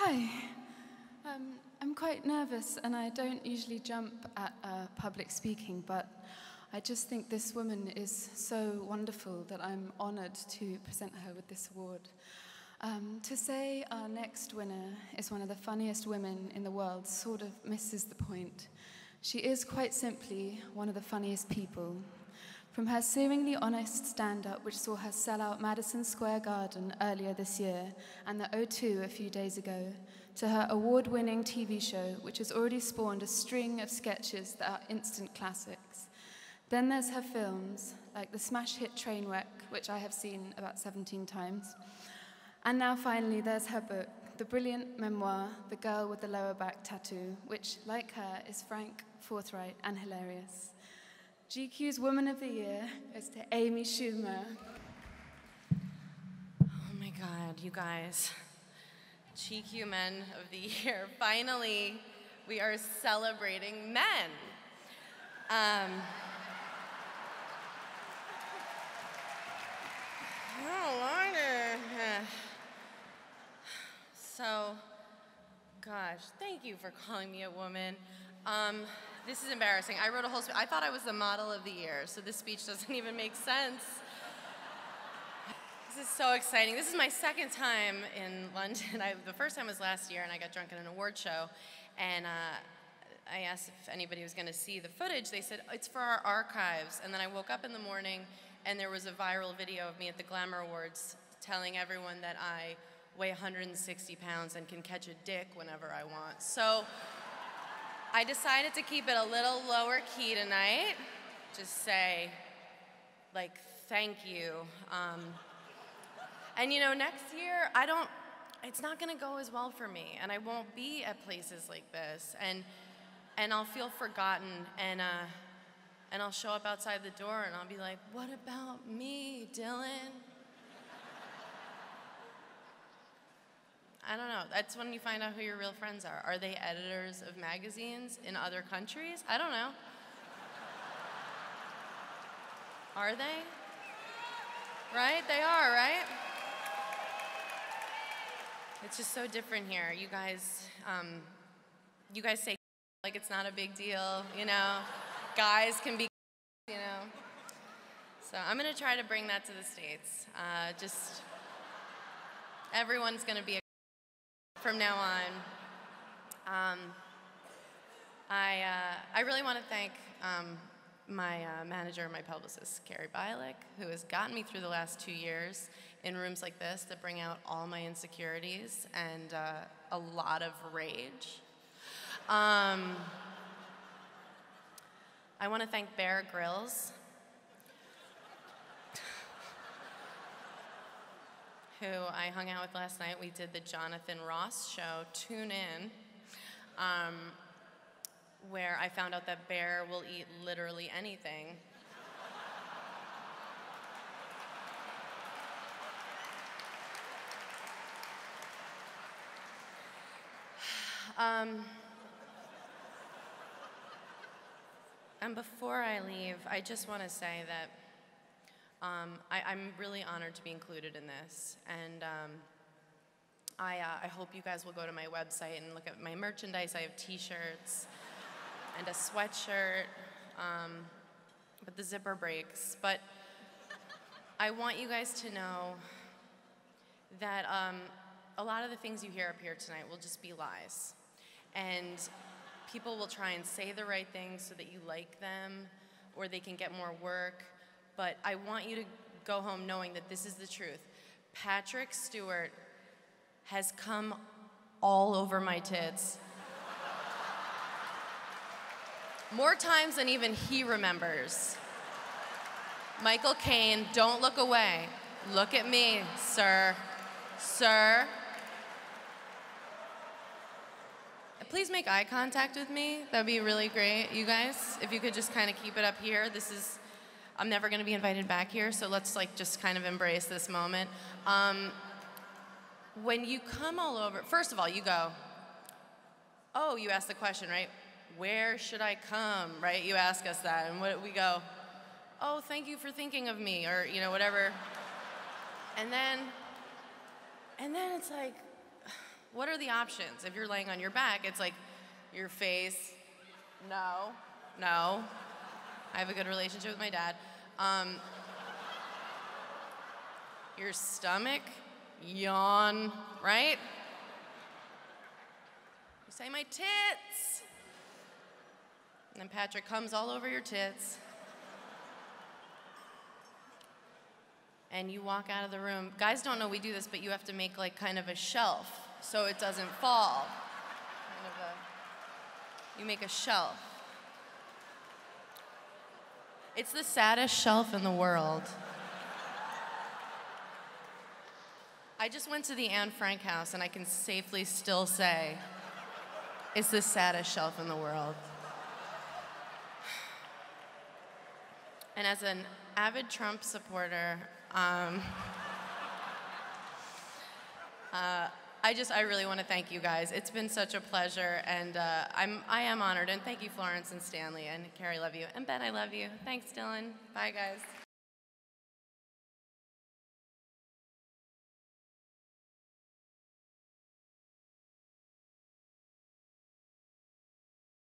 Hi. I'm quite nervous, and I don't usually jump at public speaking, but I just think this woman is so wonderful that I'm honored to present her with this award. To say our next winner is one of the funniest women in the world sort of misses the point. She is quite simply one of the funniest people. From her seemingly honest stand-up, which saw her sell out Madison Square Garden earlier this year and the O2 a few days ago, to her award-winning TV show, which has already spawned a string of sketches that are instant classics. Then there's her films, like the smash hit Trainwreck, which I have seen about 17 times. And now finally, there's her book, the brilliant memoir, The Girl With The Lower Back Tattoo, which, like her, is frank, forthright, and hilarious. GQ's Woman of the Year goes to Amy Schumer. Oh my God, you guys. GQ Men of the Year. Finally, we are celebrating men. So, gosh, thank you for calling me a woman. This is embarrassing. I wrote a whole speech. I thought I was the model of the year, so this speech doesn't even make sense. This is so exciting. This is my second time in London. The first time was last year, and I got drunk at an award show. And I asked if anybody was going to see the footage. They said, it's for our archives. And then I woke up in the morning, and there was a viral video of me at the Glamour Awards telling everyone that I weigh 160 pounds and can catch a dick whenever I want. So I decided to keep it a little lower key tonight. Just say, like, thank you. And you know, next year, it's not gonna go as well for me, and I won't be at places like this, and I'll feel forgotten, and I'll show up outside the door, and I'll be like, what about me, Dylan? I don't know. That's when you find out who your real friends are. Are they editors of magazines in other countries? I don't know. Are they? Right? They are, right? It's just so different here. You guys say like it's not a big deal, you know? Guys can be, you know? So I'm going to try to bring that to the States. Just everyone's going to be a from now on. I really want to thank my manager and my publicist, Carrie Bialik, who has gotten me through the last 2 years in rooms like this that bring out all my insecurities and a lot of rage. I want to thank Bear Grylls, who I hung out with last night. We did the Jonathan Ross show, Tune In, where I found out that Bear will eat literally anything. And before I leave, I just want to say that I'm really honored to be included in this, and I hope you guys will go to my website and look at my merchandise. I have t-shirts and a sweatshirt, but the zipper breaks. But I want you guys to know that a lot of the things you hear up here tonight will just be lies, and people will try and say the right things so that you like them, or they can get more work. But I want you to go home knowing that this is the truth. Patrick Stewart has come all over my tits. More times than even he remembers. Michael Caine, don't look away. Look at me, sir. Sir. Please make eye contact with me. That'd be really great, you guys. If you could just kind of keep it up here. This is... I'm never going to be invited back here, so let's like just kind of embrace this moment. When you come all over, first of all, you go, oh, you asked the question, right? Where should I come, right? You ask us that, and what, we go, oh, thank you for thinking of me, or you know, whatever. And then it's like, What are the options? If you're laying on your back, it's like your face, no. I have a good relationship with my dad. Your stomach, yawn, right? You say, my tits. And then Patrick comes all over your tits. And you walk out of the room. Guys don't know we do this, but you have to make like kind of a shelf so it doesn't fall. You make a shelf. It's the saddest shelf in the world. I just went to the Anne Frank house, and I can safely still say it's the saddest shelf in the world. And as an avid Trump supporter, I really want to thank you guys. It's been such a pleasure, and I am honored. And thank you, Florence and Stanley, and Carrie, love you. And Ben, I love you. Thanks, Dylan. Bye, guys.